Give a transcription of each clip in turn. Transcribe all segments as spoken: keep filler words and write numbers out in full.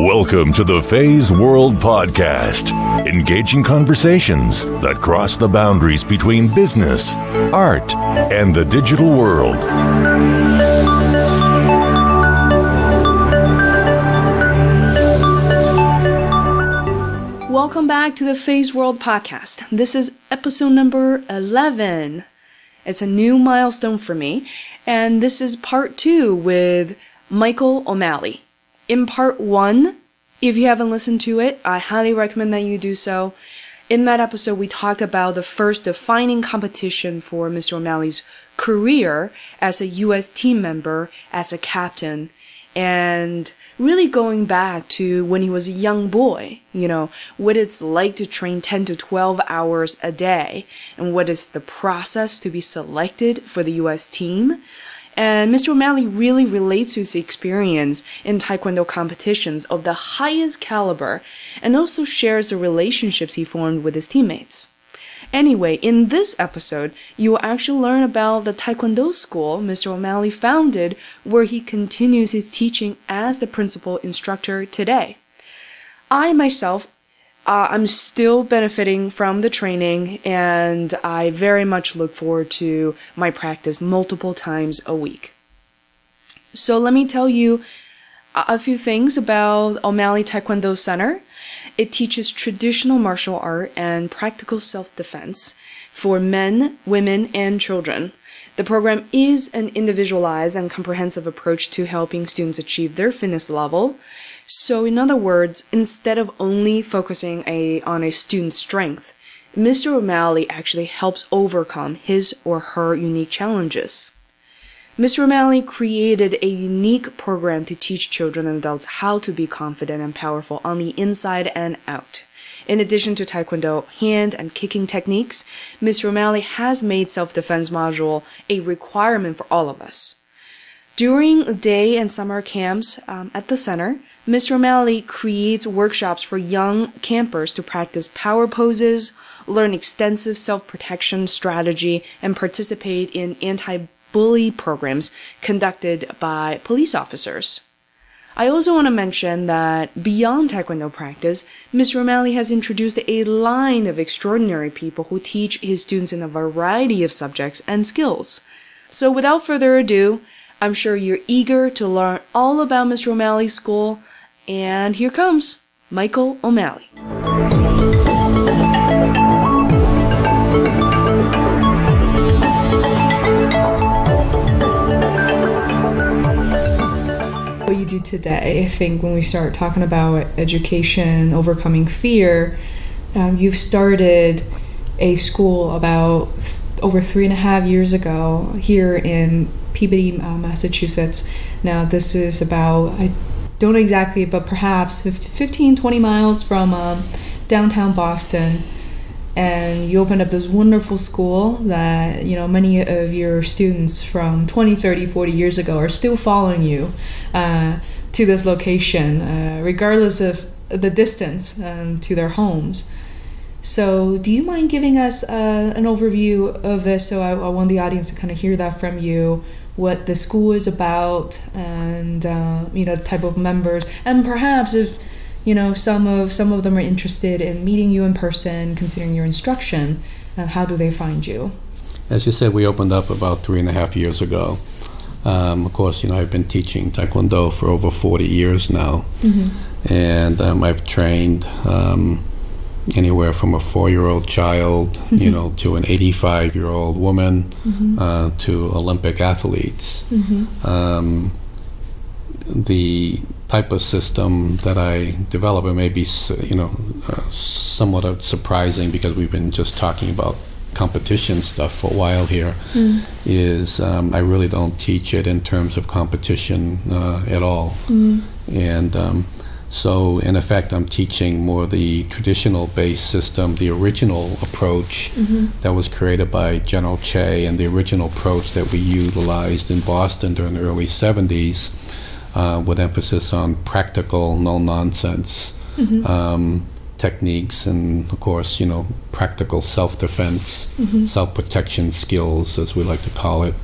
Welcome to the Phase World Podcast. Engaging conversations that cross the boundaries between business, art, and the digital world. Welcome back to the Phase World Podcast. This is episode number eleven. It's a new milestone for me, and this is part two with Michael O'Malley. In part one, if you haven't listened to it, I highly recommend that you do so. In that episode, we talked about the first defining competition for Mister O'Malley's career as a U S team member, as a captain, and really going back to when he was a young boy, you know, what it's like to train ten to twelve hours a day, and what is the process to be selected for the U S team. And Mister O'Malley really relates to his experience in Taekwondo competitions of the highest caliber, and also shares the relationships he formed with his teammates. Anyway, in this episode, you will actually learn about the Taekwondo school Mister O'Malley founded, where he continues his teaching as the principal instructor today. I myself, uh, I'm still benefiting from the training, and I very much look forward to my practice multiple times a week. So let me tell you a few things about O'Malley Taekwondo Center. It teaches traditional martial art and practical self-defense for men, women, and children. The program is an individualized and comprehensive approach to helping students achieve their fitness level. So in other words, instead of only focusing a, on a student's strength, Mister O'Malley actually helps overcome his or her unique challenges. Mister O'Malley created a unique program to teach children and adults how to be confident and powerful on the inside and out. In addition to Taekwondo hand and kicking techniques, Mister O'Malley has made self-defense module a requirement for all of us. During day and summer camps um, at the center, Mister O'Malley creates workshops for young campers to practice power poses, learn extensive self-protection strategy, and participate in anti bully programs conducted by police officers. I also want to mention that beyond Taekwondo practice, Mister O'Malley has introduced a line of extraordinary people who teach his students in a variety of subjects and skills. So without further ado, I'm sure you're eager to learn all about Mister O'Malley's school, and here comes Michael O'Malley. Do today. I think when we start talking about education, overcoming fear, um, you've started a school about th- over three and a half years ago here in Peabody, uh, Massachusetts. Now this is about, I don't know exactly, but perhaps fifteen, twenty miles from um, downtown Boston. And you opened up this wonderful school that, you know, many of your students from twenty, thirty, forty years ago are still following you uh, to this location, uh, regardless of the distance um, to their homes. So do you mind giving us uh, an overview of this? So I, I want the audience to kind of hear that from you, what the school is about, and, uh, you know, the type of members, and perhaps if you know, some of some of them are interested in meeting you in person, considering your instruction. Uh, how do they find you? As you said, we opened up about three and a half years ago. Um, of course, you know, I've been teaching Taekwondo for over forty years now, mm-hmm. and um, I've trained um, anywhere from a four-year-old child, mm-hmm. you know, to an eighty-five-year-old woman, mm-hmm. uh, to Olympic athletes. Mm-hmm. Um, the type of system that I develop, it may be, you know, uh, somewhat surprising because we've been just talking about competition stuff for a while here, mm. is um, I really don't teach it in terms of competition uh, at all. Mm. And um, so, in effect, I'm teaching more the traditional-based system, the original approach mm-hmm. that was created by General Che, and the original approach that we utilized in Boston during the early seventies. Uh, with emphasis on practical, no-nonsense mm-hmm. um, techniques, and of course, you know, practical self-defense, mm-hmm. self-protection skills, as we like to call it,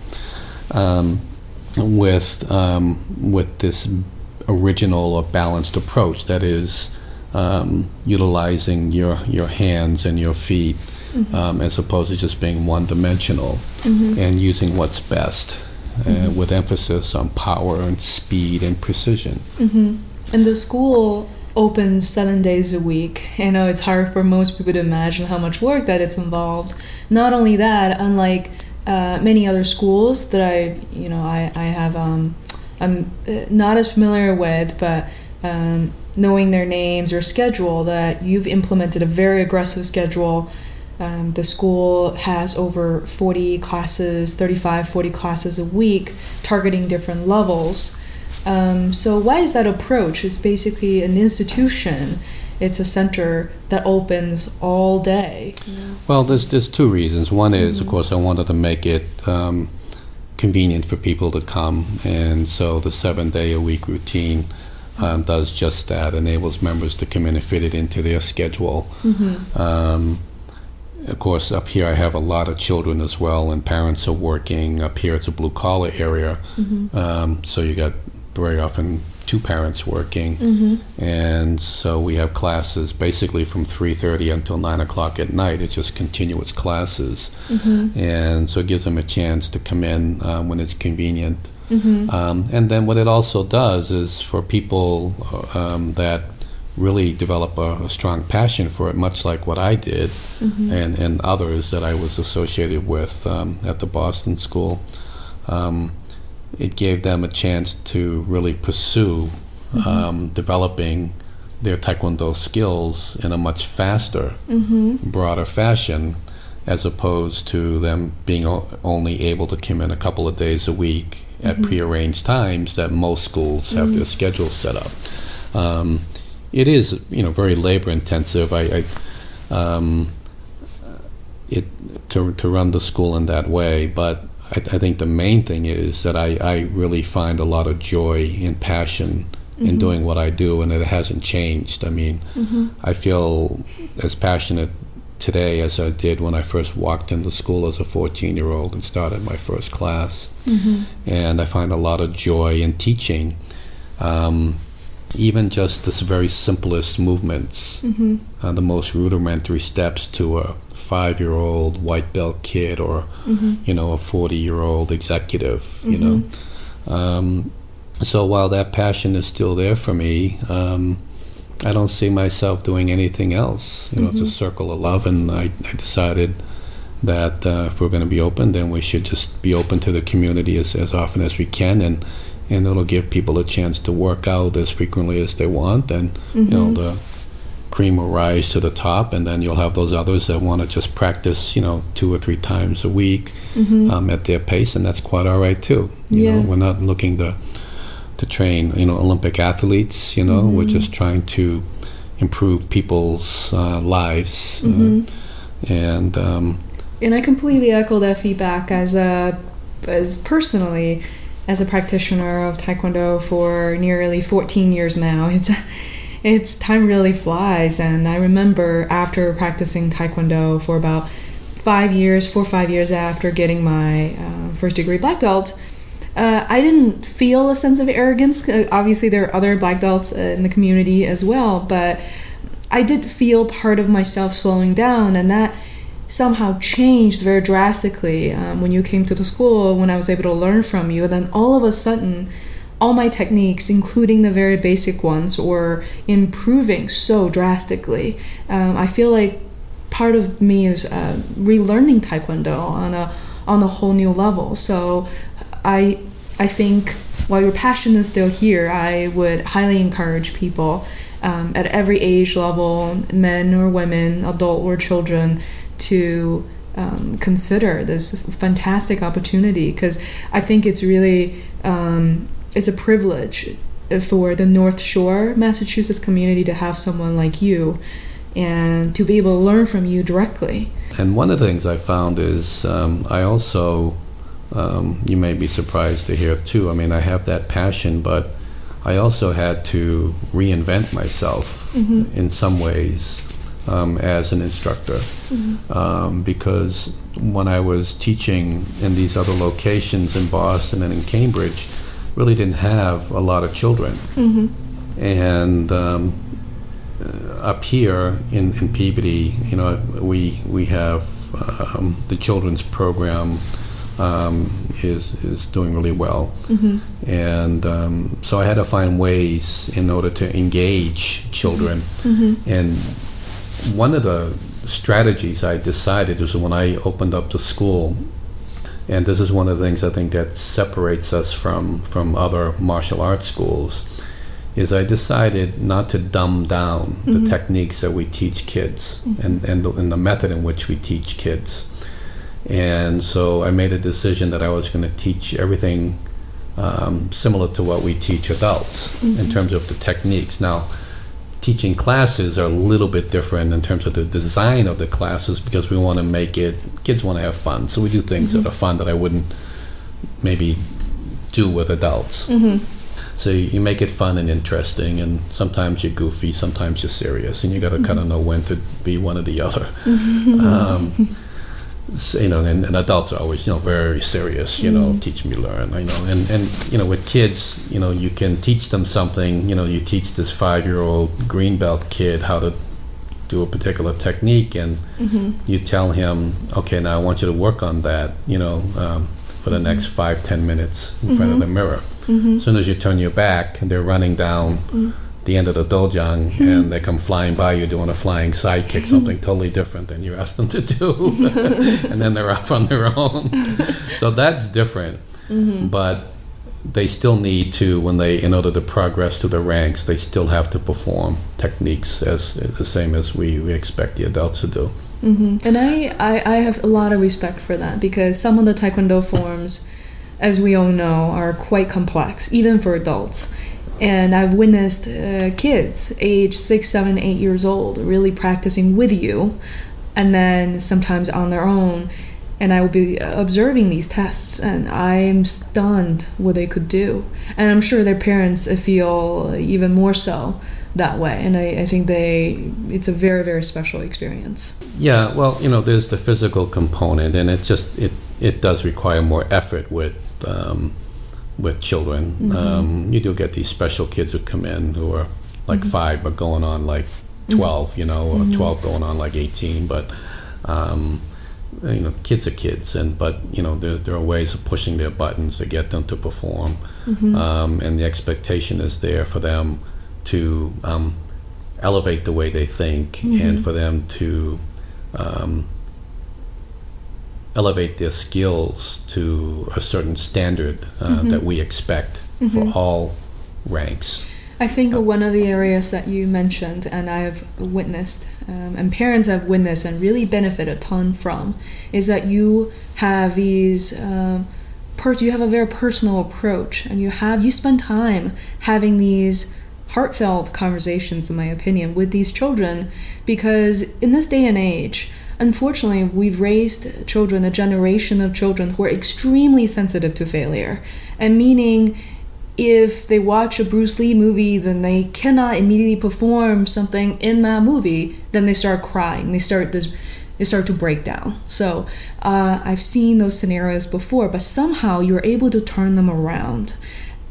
um, with um, with this original or balanced approach that is um, utilizing your your hands and your feet, mm-hmm. um, as opposed to just being one-dimensional, mm-hmm. and using what's best, uh, mm-hmm. with emphasis on power and speed and precision. Mm-hmm. And the school opens seven days a week. I know it's hard for most people to imagine how much work that it's involved. Not only that, unlike uh, many other schools that I, you know, I, I have, um, I'm not as familiar with, but um, knowing their names or schedule, that you've implemented a very aggressive schedule. Um, the school has over forty classes, thirty-five, forty classes a week, targeting different levels. Um, so why is that approach? It's basically an institution. It's a center that opens all day. Yeah. Well, there's, there's two reasons. One is, mm-hmm. of course, I wanted to make it um, convenient for people to come. And so the seven-day-a-week routine um, does just that, enables members to come in and fit it into their schedule. Mm-hmm. um, Of course, up here I have a lot of children as well, and parents are working. Up here it's a blue-collar area, mm-hmm. um, so you got very often two parents working, mm-hmm. and so we have classes basically from three thirty until nine o'clock at night. It's just continuous classes, mm-hmm. and so it gives them a chance to come in um, when it's convenient. Mm-hmm. Um, and then what it also does is for people um, that really develop a, a strong passion for it, much like what I did, mm-hmm. and, and others that I was associated with um, at the Boston School. Um, it gave them a chance to really pursue um, mm-hmm. developing their Taekwondo skills in a much faster, mm-hmm. broader fashion, as opposed to them being only able to come in a couple of days a week at mm-hmm. prearranged times that most schools have mm-hmm. their schedules set up. Um, it is, you know, very labor intensive. I, I um, it to, to run the school in that way, but I, I think the main thing is that I, I really find a lot of joy and passion mm-hmm. in doing what I do, and it hasn't changed. I mean, mm-hmm. I feel as passionate today as I did when I first walked into school as a fourteen-year-old and started my first class. Mm-hmm. And I find a lot of joy in teaching, um, even just the very simplest movements, mm-hmm. uh, the most rudimentary steps to a five-year-old white belt kid, or mm-hmm. you know, a forty-year-old executive, mm-hmm. you know. Um, so while that passion is still there for me, um, I don't see myself doing anything else. You know, mm-hmm. it's a circle of love, and I, I decided that uh, if we're going to be open, then we should just be open to the community as, as often as we can, and and it'll give people a chance to work out as frequently as they want, and mm-hmm. you know, the cream will rise to the top, and then you'll have those others that want to just practice, you know, two or three times a week, mm-hmm. um, at their pace, and that's quite all right too. You yeah. know, we're not looking to to train, you know, Olympic athletes. You know, mm-hmm. we're just trying to improve people's uh, lives, mm-hmm. uh, and um, and I completely echo that feedback as a as personally. As a practitioner of Taekwondo for nearly fourteen years now, it's it's time really flies. And I remember after practicing Taekwondo for about five years, four or five years after getting my uh, first degree black belt, uh, I didn't feel a sense of arrogance. Uh, obviously, there are other black belts uh, in the community as well, but I did feel part of myself slowing down, and that somehow changed very drastically um, when you came to the school, when I was able to learn from you. And then all of a sudden, all my techniques, including the very basic ones, were improving so drastically. Um, I feel like part of me is uh, relearning Taekwondo on a on a whole new level. So I I think while your passion is still here, I would highly encourage people um, at every age level, men or women, adult or children, to um, consider this fantastic opportunity, because I think it's really um, it's a privilege for the North Shore, Massachusetts community to have someone like you and to be able to learn from you directly. And one of the things I found is um, I also, um, you may be surprised to hear too, I mean, I have that passion, but I also had to reinvent myself mm-hmm. in some ways. Um, as an instructor, mm-hmm. um, because when I was teaching in these other locations in Boston and in Cambridge, really didn't have a lot of children. Mm-hmm. And um, up here in, in Peabody, you know, we we have um, the children's program um, is is doing really well. Mm-hmm. And um, so I had to find ways in order to engage children. Mm-hmm. And one of the strategies I decided was when I opened up the school, and this is one of the things I think that separates us from, from other martial arts schools, is I decided not to dumb down mm-hmm. the techniques that we teach kids mm-hmm. and, and, the, and the method in which we teach kids. And so I made a decision that I was going to teach everything um, similar to what we teach adults mm-hmm. in terms of the techniques. Now, teaching classes are a little bit different in terms of the design of the classes, because we want to make it, kids want to have fun, so we do things mm-hmm. that are fun that I wouldn't maybe do with adults. Mm-hmm. So you make it fun and interesting, and sometimes you're goofy, sometimes you're serious, and you got to mm-hmm. kind of know when to be one or the other. Mm-hmm. um, so, you know, and, and adults are always, you know, very serious, you mm-hmm. know, teach me, learn, you know, and, and, you know, with kids, you know, you can teach them something, you know, you teach this five-year-old green belt kid how to do a particular technique, and mm-hmm. you tell him, okay, now I want you to work on that, you know, um, for the next five, ten minutes in mm-hmm. front of the mirror. Mm-hmm. As soon as you turn your back, they're running down mm-hmm. the end of the dojang, mm-hmm. and they come flying by you doing a flying sidekick, something totally different than you asked them to do, and then they're off on their own. So that's different, mm-hmm. but they still need to, when they, in order to progress to the ranks, they still have to perform techniques as, as the same as we, we expect the adults to do. Mm-hmm. And I, I, I have a lot of respect for that, because some of the Taekwondo forms, as we all know, are quite complex, even for adults. And I've witnessed uh, kids age six, seven, eight years old really practicing with you, and then sometimes on their own. And I will be observing these tests, and I'm stunned what they could do. And I'm sure their parents feel even more so that way. And I, I think they, it's a very, very special experience. Yeah, well, you know, there's the physical component, and it just, it, it does require more effort with um, with children. Mm-hmm. um, you do get these special kids who come in who are like mm-hmm. five but going on like twelve, mm-hmm. you know, or mm-hmm. twelve going on like eighteen, but um, you know, kids are kids, and but you know, there, there are ways of pushing their buttons to get them to perform, mm-hmm. um, and the expectation is there for them to um, elevate the way they think, mm-hmm. and for them to um, elevate their skills to a certain standard uh, mm-hmm. that we expect mm-hmm. for all ranks. I think uh, one of the areas that you mentioned, and I have witnessed, um, and parents have witnessed and really benefit a ton from, is that you have these, uh, per you have a very personal approach, and you have, you spend time having these heartfelt conversations, in my opinion, with these children, because in this day and age, unfortunately, we've raised children, a generation of children who are extremely sensitive to failure. And meaning, if they watch a Bruce Lee movie, then they cannot immediately perform something in that movie, then they start crying, they start this, they start to break down. So uh, I've seen those scenarios before, but somehow you're able to turn them around.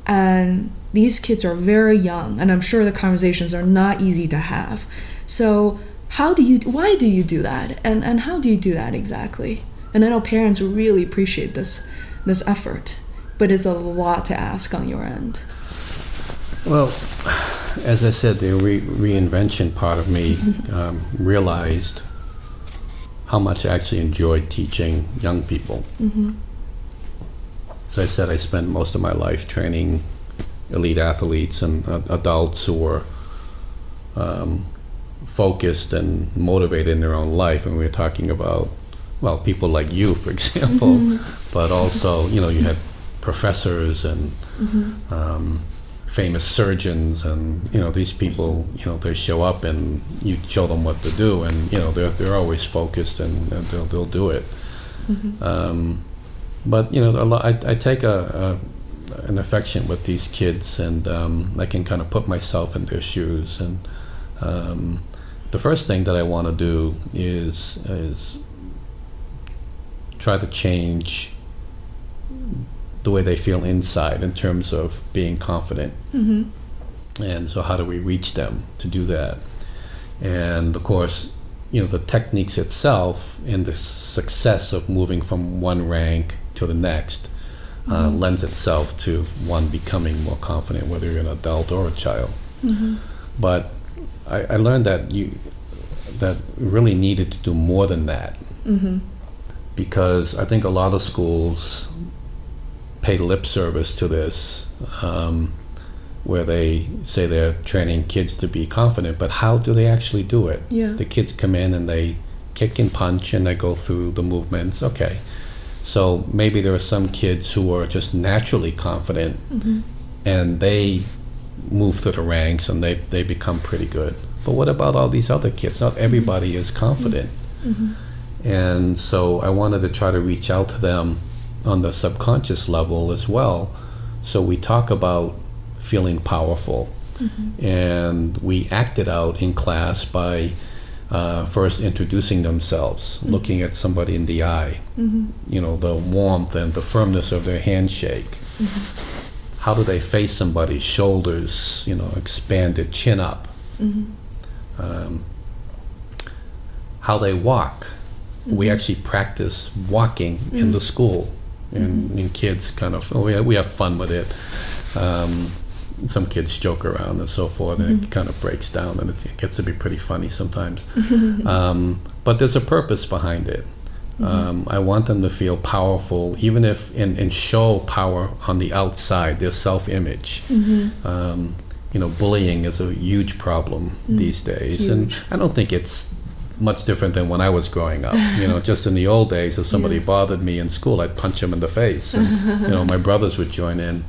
And these kids are very young, and I'm sure the conversations are not easy to have. So how do you, why do you do that? And, and how do you do that exactly? And I know parents really appreciate this, this effort, but it's a lot to ask on your end. Well, as I said, the re reinvention part of me um, realized how much I actually enjoyed teaching young people. Mm-hmm. As I said, I spent most of my life training elite athletes and uh, adults who were um, focused and motivated in their own life, and we were talking about, well, people like you, for example, mm-hmm. but also, you know, you had professors and mm-hmm. um, famous surgeons, and you know, these people, you know, they show up and you show them what to do, and you know, they're they're always focused, and they'll they'll do it. Mm-hmm. um, but you know, a lot, I I take a, a an affection with these kids, and um, I can kind of put myself in their shoes, and. Um, The first thing that I want to do is, is try to change the way they feel inside in terms of being confident. Mm-hmm. And so how do we reach them to do that? And of course, you know, the techniques itself and the success of moving from one rank to the next uh, mm-hmm. lends itself to one becoming more confident, whether you're an adult or a child. Mm-hmm. But I, I learned that you that really needed to do more than that, mm-hmm. because I think a lot of schools pay lip service to this, um, where they say they're training kids to be confident, but how do they actually do it? Yeah. The kids come in and they kick and punch and they go through the movements. Okay, so maybe there are some kids who are just naturally confident, mm-hmm. and they move through the ranks and they, they become pretty good. But what about all these other kids? Not everybody mm-hmm. is confident. Mm-hmm. And so I wanted to try to reach out to them on the subconscious level as well. So we talk about feeling powerful. Mm-hmm. And we act it out in class by uh, first introducing themselves, mm-hmm. looking at somebody in the eye, mm-hmm. you know, the warmth and the firmness of their handshake. Mm-hmm. How do they face somebody? Shoulders, you know, expanded, chin up. Mm-hmm. Um, how they walk. Mm-hmm. We actually practice walking mm-hmm. in the school, and, mm-hmm. and kids kind of, oh, yeah, we have fun with it. Um, some kids joke around and so forth, mm-hmm. and it kind of breaks down, and it gets to be pretty funny sometimes. um, but there's a purpose behind it. Mm-hmm. um, I want them to feel powerful, even if, and, and show power on the outside, their self-image. Mm-hmm. um, You know, bullying is a huge problem mm. these days, huge. And I don't think it's much different than when I was growing up. You know, just in the old days, if somebody yeah. bothered me in school, I'd punch him in the face, and you know, my brothers would join in.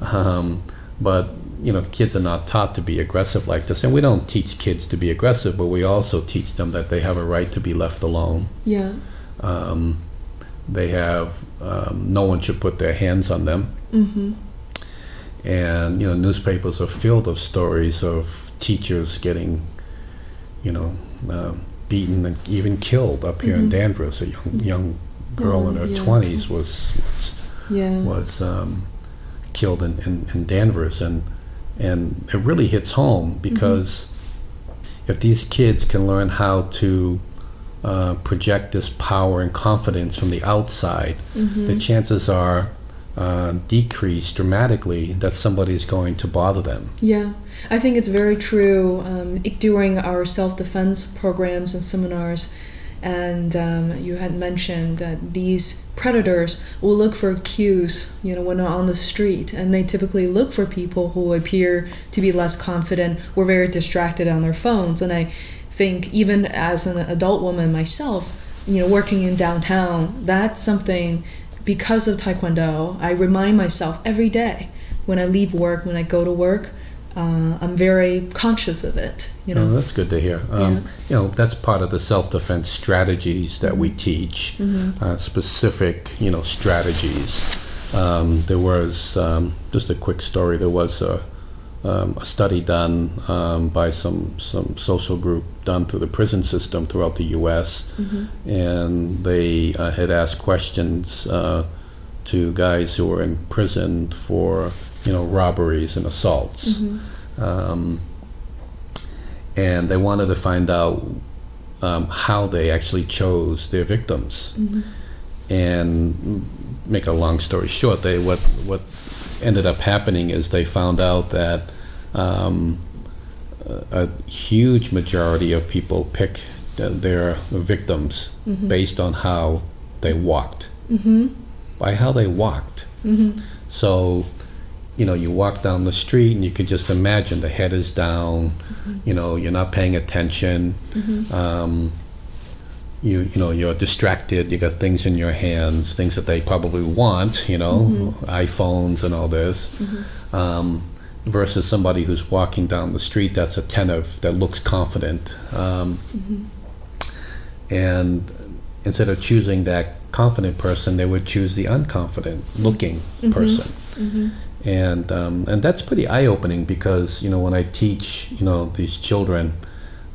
Um, but you know, kids are not taught to be aggressive like this, and we don't teach kids to be aggressive, but we also teach them that they have a right to be left alone. Yeah, um, they have. Um, no one should put their hands on them. Mm-hmm. And you know, newspapers are filled of stories of teachers getting, you know, uh, beaten and even killed up here mm-hmm. in Danvers. A young, young girl oh, in her yeah. twenties was was, yeah. was um, killed in, in, in Danvers, and and it really hits home because mm-hmm. if these kids can learn how to uh, project this power and confidence from the outside, mm-hmm. the chances are. Uh, decrease dramatically that somebody is going to bother them. Yeah, I think it's very true. Um, during our self-defense programs and seminars, and um, you had mentioned that these predators will look for cues, you know, when they're on the street, and they typically look for people who appear to be less confident or very distracted on their phones. And I think even as an adult woman myself, you know, working in downtown, that's something. Because of Taekwondo, I remind myself every day when I leave work, when I go to work, uh, I'm very conscious of it. You know, oh, that's good to hear. Um, yeah. You know, that's part of the self-defense strategies that we teach, mm-hmm. uh, specific, you know, strategies. Um, there was um, just a quick story. There was a, um, a study done um, by some some social group done through the prison system throughout the U S Mm-hmm. And they uh, had asked questions uh, to guys who were imprisoned for, you know, robberies and assaults. Mm-hmm. Um, and they wanted to find out um, how they actually chose their victims. Mm-hmm. And make a long story short, they what what ended up happening is they found out that um, a huge majority of people pick their victims mm-hmm. based on how they walked. Mm-hmm. By how they walked. Mm-hmm. So, you know, you walk down the street and you could just imagine the head is down, mm-hmm. you know, you're not paying attention, mm-hmm. um, you you know, you're distracted, you got things in your hands, things that they probably want, you know, mm-hmm. iPhones and all this. Mm-hmm. Um, versus somebody who's walking down the street that's attentive, that looks confident. Um, mm-hmm. And instead of choosing that confident person, they would choose the unconfident looking mm-hmm. person. Mm-hmm. And um, and that's pretty eye-opening because, you know, when I teach, you know, these children,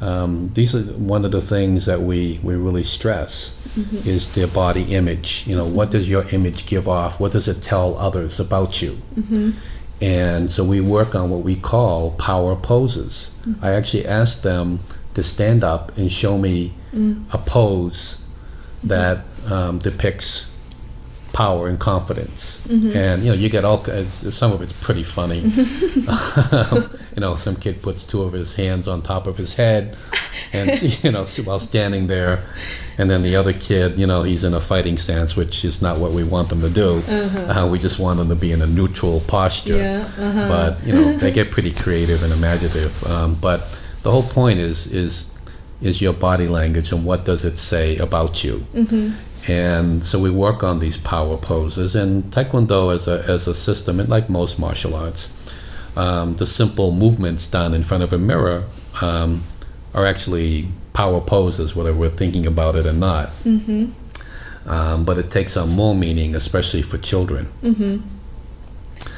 Um, these are one of the things that we, we really stress, mm-hmm. is their body image. You know, what does your image give off? What does it tell others about you? Mm-hmm. And so we work on what we call power poses. Mm-hmm. I actually asked them to stand up and show me mm-hmm. a pose that um, depicts power and confidence. Mm-hmm. And, you know, you get all, it's, some of it's pretty funny. um, you know, some kid puts two of his hands on top of his head, and, you know, while standing there. And then the other kid, you know, he's in a fighting stance, which is not what we want them to do. Uh-huh. uh, we just want them to be in a neutral posture. Yeah, uh-huh. But, you know, they get pretty creative and imaginative. Um, but the whole point is, is, is your body language and what does it say about you. Mm-hmm. And so we work on these power poses, and Taekwondo as a, as a system, and like most martial arts, um, the simple movements done in front of a mirror um, are actually power poses, whether we're thinking about it or not. Mm-hmm. Um, but it takes on more meaning, especially for children. Mm-hmm.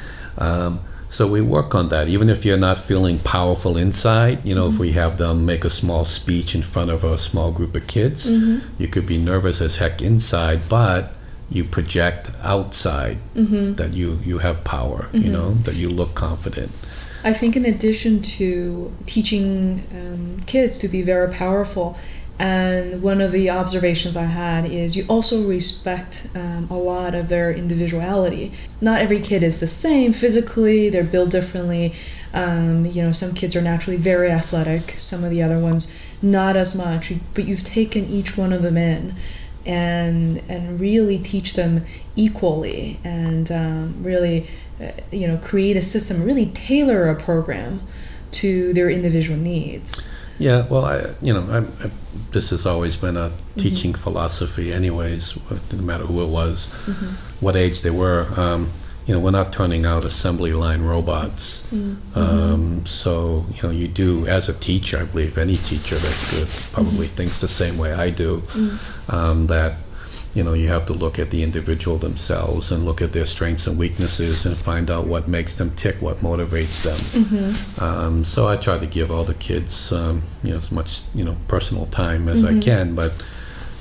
Um, so we work on that. Even if you're not feeling powerful inside, you know, mm-hmm. if we have them make a small speech in front of a small group of kids, mm-hmm. you could be nervous as heck inside, but you project outside mm-hmm. that you, you have power, mm-hmm. you know, that you look confident. I think in addition to teaching um, kids to be very powerful, and one of the observations I had is you also respect um, a lot of their individuality. Not every kid is the same physically, they're built differently. Um, you know, some kids are naturally very athletic, some of the other ones not as much, but you've taken each one of them in and and really teach them equally, and um, really uh, you know, create a system, really tailor a program to their individual needs. Yeah, well, I, you know, I, I, this has always been a teaching mm-hmm. philosophy anyways, no matter who it was, mm-hmm. what age they were. Um, you know, we're not turning out assembly line robots. Mm-hmm. Um, so, you know, you do, as a teacher, I believe any teacher that's good probably mm-hmm. thinks the same way I do, mm-hmm. um, that, you know, you have to look at the individual themselves and look at their strengths and weaknesses and find out what makes them tick, what motivates them. Mm-hmm. um, so I try to give all the kids, um, you know, as much, you know, personal time as mm-hmm. I can. But,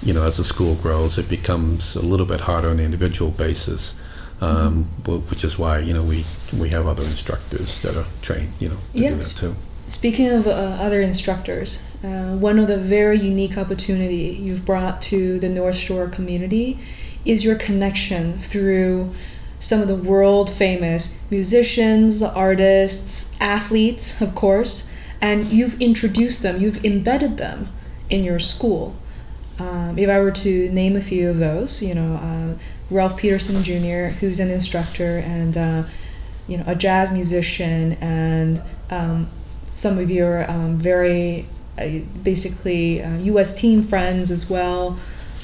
you know, as the school grows, it becomes a little bit harder on an individual basis, um, mm-hmm. which is why, you know, we, we have other instructors that are trained, you know, to yes. do that too. Speaking of uh, other instructors, uh, one of the very unique opportunity you've brought to the North Shore community is your connection through some of the world-famous musicians, artists, athletes, of course, and you've introduced them, you've embedded them in your school. Um, if I were to name a few of those, you know, uh, Ralph Peterson Junior, who's an instructor and, uh, you know, a jazz musician, and um, some of your um, very uh, basically uh, U S team friends as well,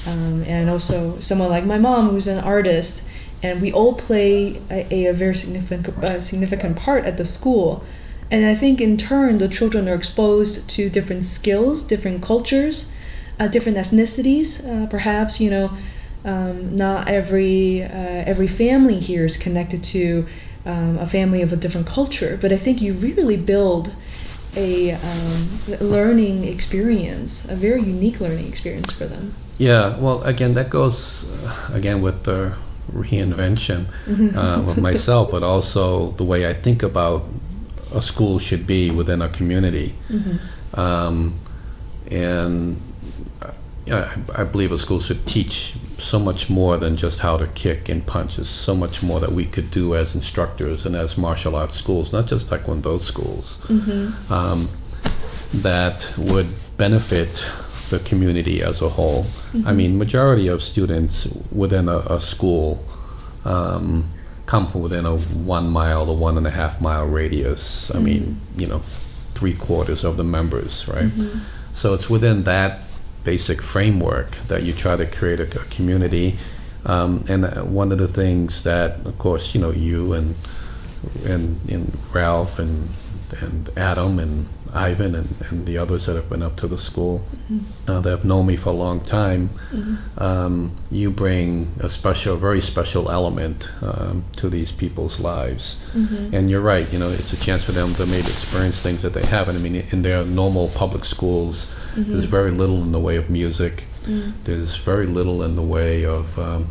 um, and also someone like my mom, who's an artist, and we all play a, a very significant uh, significant part at the school. And I think in turn the children are exposed to different skills, different cultures, uh, different ethnicities. Uh, perhaps, you know, um, not every uh, every family here is connected to um, a family of a different culture, but I think you really build a um, learning experience, a very unique learning experience for them. Yeah, well, again, that goes uh, again with the reinvention uh, of myself, but also the way I think about a school should be within a community. Mm-hmm. um, and I, I believe a school should teach so much more than just how to kick and punch. There's so much more that we could do as instructors and as martial arts schools, not just Taekwondo schools, mm-hmm. um, that would benefit the community as a whole. Mm-hmm. I mean, majority of students within a, a school um, come from within a one mile to one and a half mile radius. I mm-hmm. mean, you know, three quarters of the members, right? Mm-hmm. So it's within that basic framework that you try to create a, a community, um, and one of the things that, of course, you know, you and and, and Ralph and and Adam and Ivan and, and the others that have been up to the school, mm-hmm. uh, that have known me for a long time, mm-hmm. um, you bring a special, very special element um, to these people's lives. Mm-hmm. And you're right, you know, it's a chance for them to maybe experience things that they haven't. I mean, in their normal public schools, mm-hmm. there's very little in the way of music. Mm-hmm. There's very little in the way of um,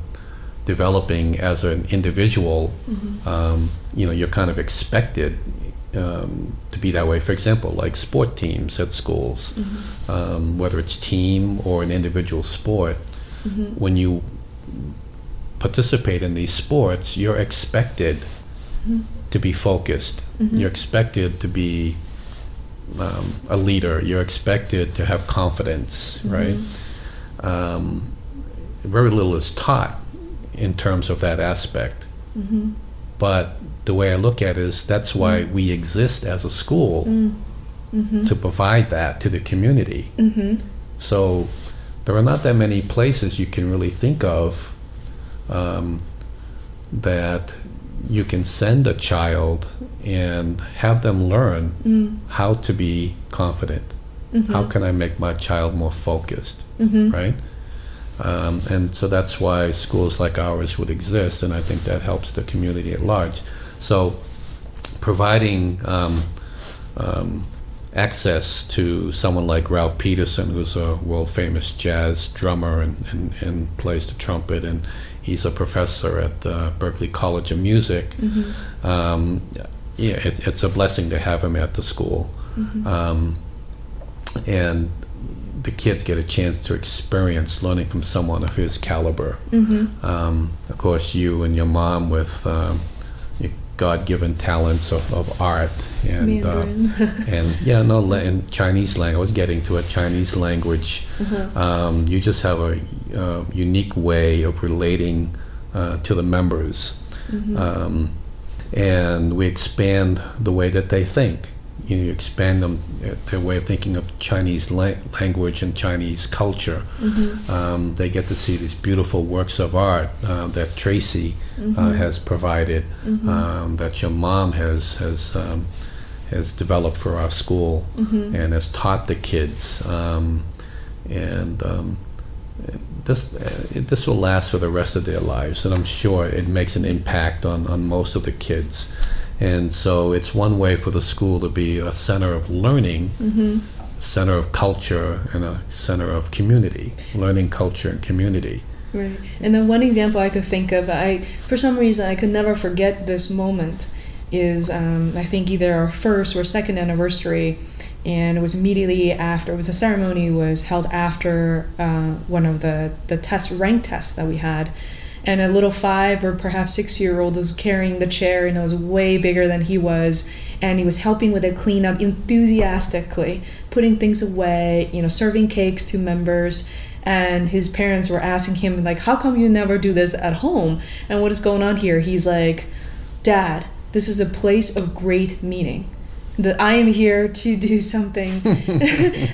developing as an individual. Mm-hmm. um, you know, you're kind of expected Um, to be that way. For example, like sport teams at schools, mm-hmm. um, whether it's team or an individual sport, mm-hmm. when you participate in these sports, you're expected mm-hmm. to be focused. Mm-hmm. You're expected to be um, a leader. You're expected to have confidence, mm-hmm. right? Um, very little is taught in terms of that aspect. Mm-hmm. But the way I look at it is that's why mm. we exist as a school, mm. mm-hmm. to provide that to the community. Mm-hmm. So there are not that many places you can really think of um, that you can send a child and have them learn mm. how to be confident. Mm-hmm. How can I make my child more focused, mm-hmm. right? Um, and so that's why schools like ours would exist, and I think that helps the community at large. So providing um, um, access to someone like Ralph Peterson, who's a world-famous jazz drummer and, and, and plays the trumpet, and he's a professor at uh, Berklee College of Music, mm-hmm. um, yeah, it, it's a blessing to have him at the school. Mm-hmm. um, and the kids get a chance to experience learning from someone of his caliber. Mm-hmm. um, of course, you and your mom with um, your God-given talents of, of art and uh, and yeah, no, la and Chinese language. I was getting to it. Chinese language. Mm-hmm. um, you just have a uh, unique way of relating uh, to the members, mm-hmm. um, and we expand the way that they think. You expand them, uh, their way of thinking of Chinese la language and Chinese culture. Mm-hmm. um, they get to see these beautiful works of art uh, that Tracy mm-hmm. uh, has provided, mm-hmm. um, that your mom has has um, has developed for our school, mm-hmm. and has taught the kids. Um, and um, this uh, this will last for the rest of their lives, and I'm sure it makes an impact on on most of the kids. And so it's one way for the school to be a center of learning, mm-hmm. center of culture, and a center of community, learning, culture, and community. Right. And then one example I could think of, I for some reason I could never forget this moment, is um, I think either our first or second anniversary, and it was immediately after, it was a ceremony was held after uh, one of the, the test, rank tests that we had. And a little five or perhaps six-year-old was carrying the chair, and it was way bigger than he was, and he was helping with the cleanup enthusiastically, putting things away, you know, serving cakes to members. And his parents were asking him, like, how come you never do this at home? And what is going on here? He's like, Dad, this is a place of great meaning. That I am here to do something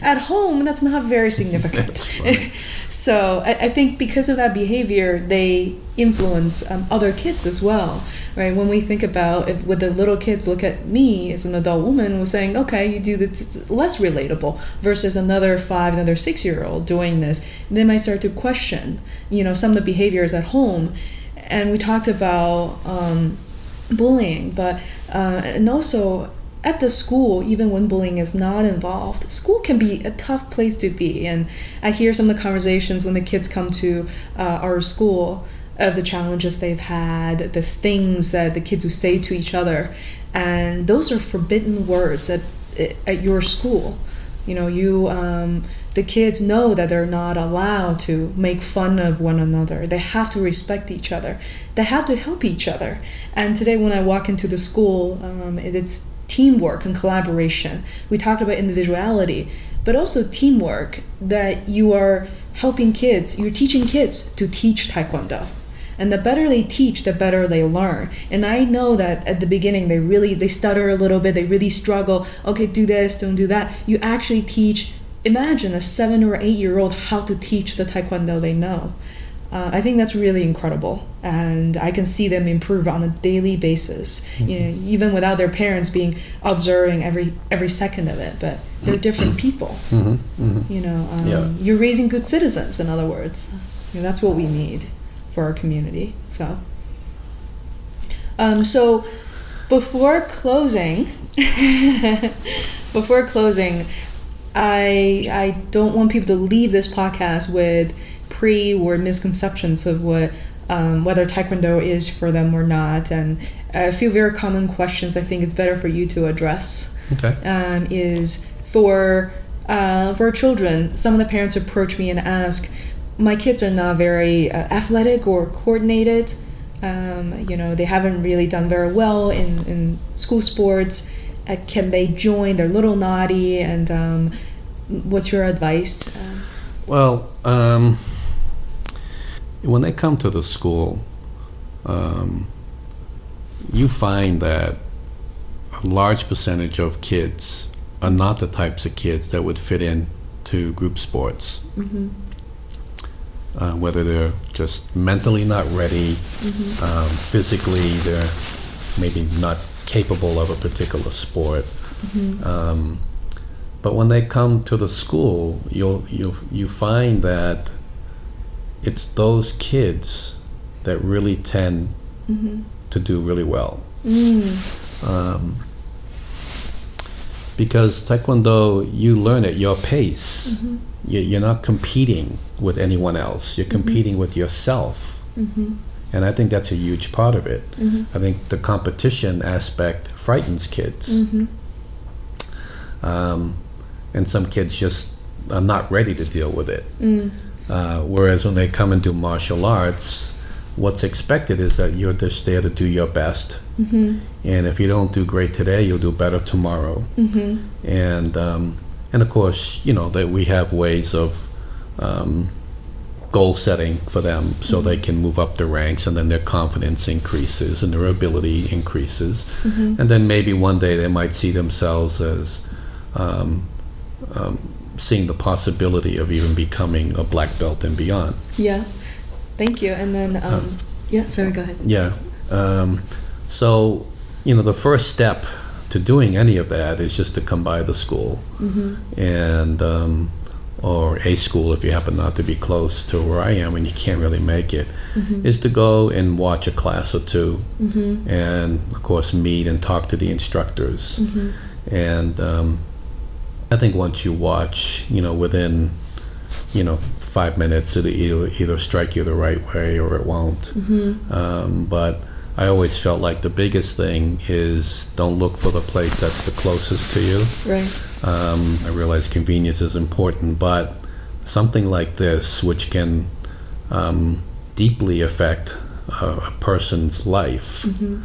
at home, that's not very significant. That's funny. So I, I think because of that behavior, they influence um, other kids as well, right? When we think about if, with the little kids, look at me as an adult woman, was saying, okay, you do this, less relatable, versus another five, another six-year-old doing this. They might start to question, you know, some of the behaviors at home. And we talked about um, bullying, but uh, and also, at the school, even when bullying is not involved, school can be a tough place to be. And I hear some of the conversations when the kids come to uh, our school of the challenges they've had, the things that the kids would say to each other. And those are forbidden words at, at your school. You know, you, um, the kids know that they're not allowed to make fun of one another. They have to respect each other. They have to help each other. And today when I walk into the school, um, it, it's teamwork and collaboration. We talked about individuality, but also teamwork, that you are helping kids, you're teaching kids to teach Taekwondo. And the better they teach, the better they learn. And I know that at the beginning, they really, they stutter a little bit, they really struggle. Okay, do this, don't do that. You actually teach, imagine a seven or eight year old how to teach the Taekwondo they know. Uh, I think that's really incredible, and I can see them improve on a daily basis. Mm-hmm. You know, even without their parents being observing every every second of it, but they're different people. Mm-hmm. Mm-hmm. You know, um, yeah. You're raising good citizens. In other words, you know, that's what we need for our community. So, um, so before closing, before closing, I I don't want people to leave this podcast with pre or misconceptions of what um, whether Taekwondo is for them or not, and a few very common questions I think it's better for you to address. Okay. Um, is for uh, for children, some of the parents approach me and ask, my kids are not very uh, athletic or coordinated. Um, you know, they haven't really done very well in, in school sports. Uh, can they join? They're a little naughty. And um, what's your advice? Um, Well, um, when they come to the school, um, you find that a large percentage of kids are not the types of kids that would fit in to group sports. Mm-hmm. Uh, whether they're just mentally not ready, mm-hmm. um, physically they're maybe not capable of a particular sport. Mm-hmm. um, But when they come to the school, you'll, you'll, you find that it's those kids that really tend mm-hmm. to do really well. Mm. Um, because Taekwondo, you learn at your pace. Mm-hmm. you, you're not competing with anyone else. You're competing mm-hmm. with yourself. Mm-hmm. And I think that's a huge part of it. Mm-hmm. I think the competition aspect frightens kids. Mm-hmm. Um, And some kids just are not ready to deal with it. Mm. Uh, whereas when they come and do martial arts, what's expected is that you're just there to do your best. Mm-hmm. And if you don't do great today, you'll do better tomorrow. Mm-hmm. And um, and of course, you know, that we have ways of um, goal setting for them so mm-hmm. they can move up the ranks, and then their confidence increases and their ability increases. Mm-hmm. And then maybe one day they might see themselves as um, Um, seeing the possibility of even becoming a black belt and beyond. Yeah, thank you. And then, um, um, yeah, sorry, go ahead. Yeah, um, so, you know, the first step to doing any of that is just to come by the school, mm-hmm. and um, or a school if you happen not to be close to where I am and you can't really make it, mm-hmm. is to go and watch a class or two, mm-hmm. and, of course, meet and talk to the instructors. Mm-hmm. And Um, I think once you watch, you know, within, you know, five minutes, it'll either, either strike you the right way or it won't. Mm-hmm. Um, but I always felt like the biggest thing is don't look for the place that's the closest to you. Right. Um, I realize convenience is important, but something like this, which can um, deeply affect a, a person's life, mm-hmm.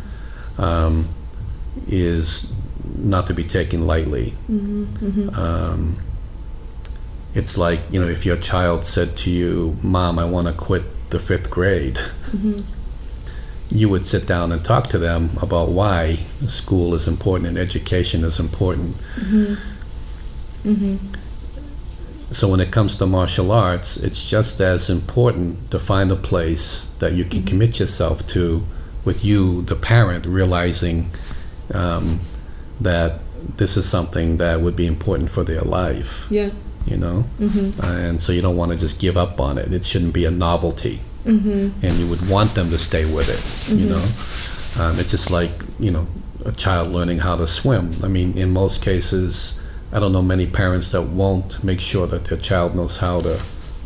um, is not to be taken lightly. Mm-hmm, mm-hmm. Um, it's like, you know, if your child said to you, Mom, I want to quit the fifth grade, mm-hmm. you would sit down and talk to them about why school is important and education is important. Mm-hmm. Mm-hmm. So when it comes to martial arts, it's just as important to find a place that you can mm-hmm. commit yourself to, with you, the parent, realizing um, that this is something that would be important for their life. Yeah. You know? Mm-hmm. And so you don't want to just give up on it. It shouldn't be a novelty. Mm-hmm. And you would want them to stay with it, mm-hmm. you know? Um, it's just like, you know, a child learning how to swim. I mean, in most cases, I don't know many parents that won't make sure that their child knows how to,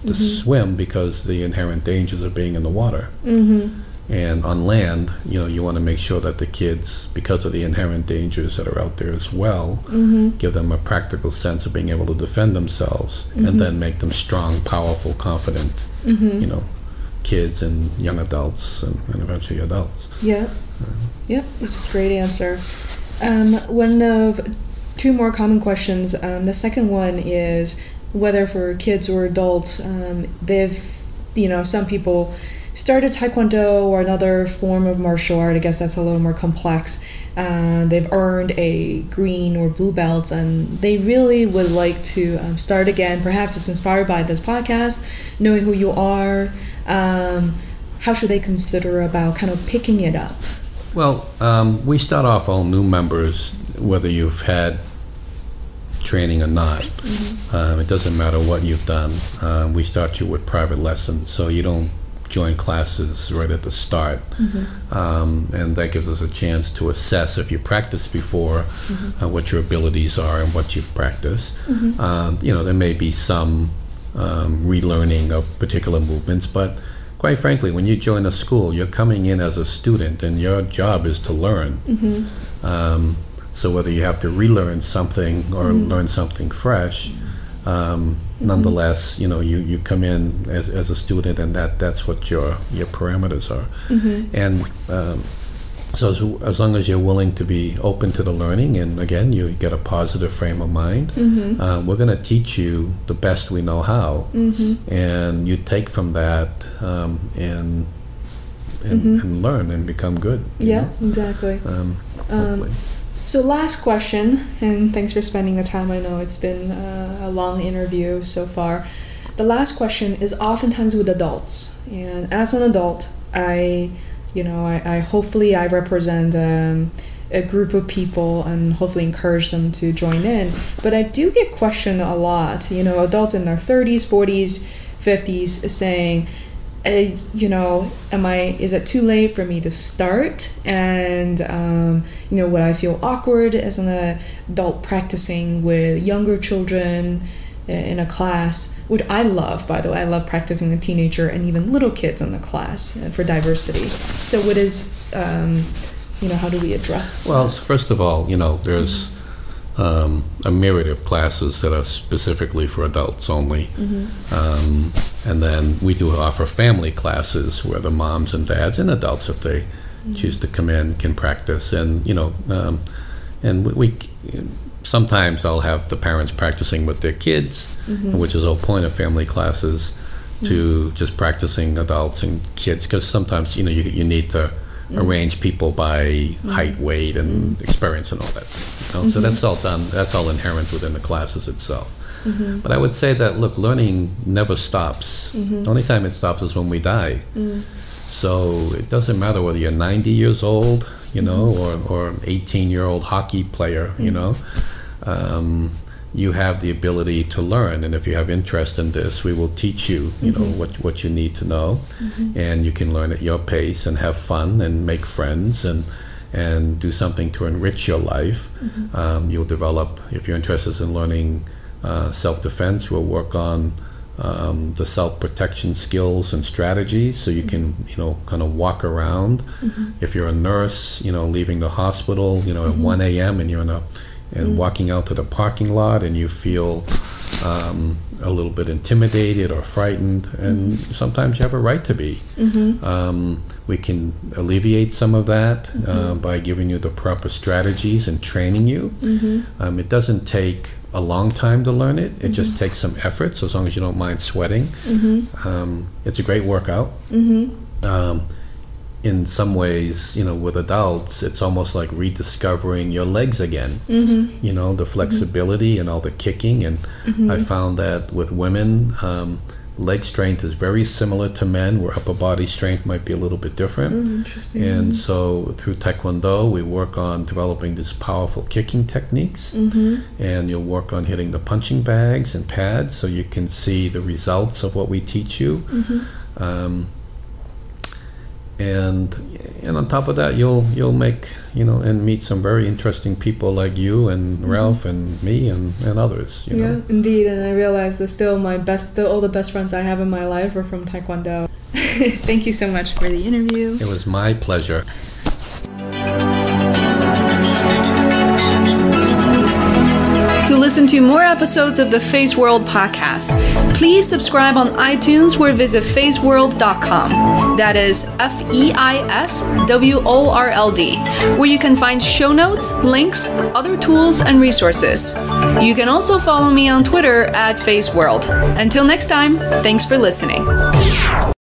to mm-hmm. swim, because the inherent dangers of being in the water. Mm-hmm. And on land, you know, you want to make sure that the kids, because of the inherent dangers that are out there as well, mm-hmm. give them a practical sense of being able to defend themselves, mm-hmm. and then make them strong, powerful, confident, mm-hmm. you know, kids and young adults, and, and eventually adults. Yeah. Uh, yeah, this is a great answer. Um, one of two more common questions. Um, the second one is whether for kids or adults, um, they've, you know, some people started Taekwondo or another form of martial art, I guess that's a little more complex, uh, they've earned a green or blue belt, and they really would like to um, start again. Perhaps it's inspired by this podcast, knowing who you are, um, how should they consider about kind of picking it up? Well, um, we start off all new members, whether you've had training or not. Mm-hmm. um, it doesn't matter what you've done. Uh, we start you with private lessons, so you don't join classes right at the start. Mm-hmm. um, and that gives us a chance to assess if you practiced before, mm-hmm. uh, what your abilities are and what you've practiced. Mm-hmm. um, you know, there may be some um, relearning of particular movements, but quite frankly, when you join a school, you're coming in as a student and your job is to learn. Mm-hmm. um, so whether you have to relearn something or mm-hmm. learn something fresh, um, Mm-hmm. nonetheless, you know, you, you come in as, as a student, and that, that's what your your parameters are. Mm-hmm. And um, so as, as long as you're willing to be open to the learning, and again, you get a positive frame of mind, mm-hmm. uh, we're going to teach you the best we know how. Mm-hmm. And you take from that um, and, and, mm-hmm. and learn and become good. Yeah, you know? Exactly. Um, hopefully. Um, So last question, and thanks for spending the time. I know it's been uh, a long interview so far. The last question is oftentimes with adults, and as an adult, I, you know, I, I hopefully I represent um, a group of people and hopefully encourage them to join in. But I do get questioned a lot, you know, adults in their thirties, forties, fifties saying, Uh, you know, am I? Is it too late for me to start? And um, you know, would I feel awkward as an adult practicing with younger children in a class? Which I love, by the way. I love practicing with teenager and even little kids in the class for diversity. So, what is, um, you know, how do we address that? Well, first of all, you know, there's um, a myriad of classes that are specifically for adults only. Mm-hmm. Um, And then we do offer family classes where the moms and dads and adults, if they mm-hmm. choose to come in, can practice. And you know, um, and we, we sometimes I'll have the parents practicing with their kids, mm-hmm. which is the whole point of family classes, mm-hmm. to just practicing adults and kids, because sometimes you know you you need to mm-hmm. arrange people by mm-hmm. height, weight, and experience and all that stuff. You know? Mm-hmm. So that's all done. That's all inherent within the classes itself. Mm-hmm. But I would say that, look, learning never stops. Mm-hmm. The only time it stops is when we die. Mm-hmm. So it doesn't matter whether you're ninety years old, you mm-hmm. know, or, or an eighteen-year-old hockey player, mm-hmm. you know. Um, you have the ability to learn, and if you have interest in this, we will teach you, you mm-hmm. know, what, what you need to know. Mm-hmm. And you can learn at your pace and have fun and make friends and and do something to enrich your life. Mm-hmm. Um, you'll develop, if you're interested in learning Uh, self-defense, we'll work on um, the self-protection skills and strategies, so you can, you know, kind of walk around. Mm-hmm. If you're a nurse, you know, leaving the hospital, you know, mm-hmm. at one A M and you're in a, and mm-hmm. walking out to the parking lot, and you feel um, a little bit intimidated or frightened, and mm-hmm. sometimes you have a right to be. Mm-hmm. Um, we can alleviate some of that mm-hmm. uh, by giving you the proper strategies and training you. Mm-hmm. Um, it doesn't take a long time to learn it. It mm-hmm. just takes some effort, so as long as you don't mind sweating. Mm-hmm. Um, it's a great workout. Mm-hmm. Um, in some ways, you know, with adults, it's almost like rediscovering your legs again. Mm-hmm. You know, the flexibility mm-hmm. and all the kicking. And mm-hmm. I found that with women, um, leg strength is very similar to men, where upper body strength might be a little bit different. Mm, interesting. And so through Taekwondo, we work on developing these powerful kicking techniques, mm-hmm. and you'll work on hitting the punching bags and pads, so you can see the results of what we teach you. Mm-hmm. um, and and on top of that, you'll you'll make, you know, and meet some very interesting people like you and mm-hmm. Ralph and me and, and others, you yeah, know. Indeed, and I realize that still my best, still all the best friends I have in my life are from Taekwondo. Thank you so much for the interview. It was my pleasure. To listen to more episodes of the Phase World Podcast, please subscribe on iTunes or visit phase world dot com. That is F E I S W O R L D, where you can find show notes, links, other tools, and resources. You can also follow me on Twitter at Phase World. Until next time, thanks for listening.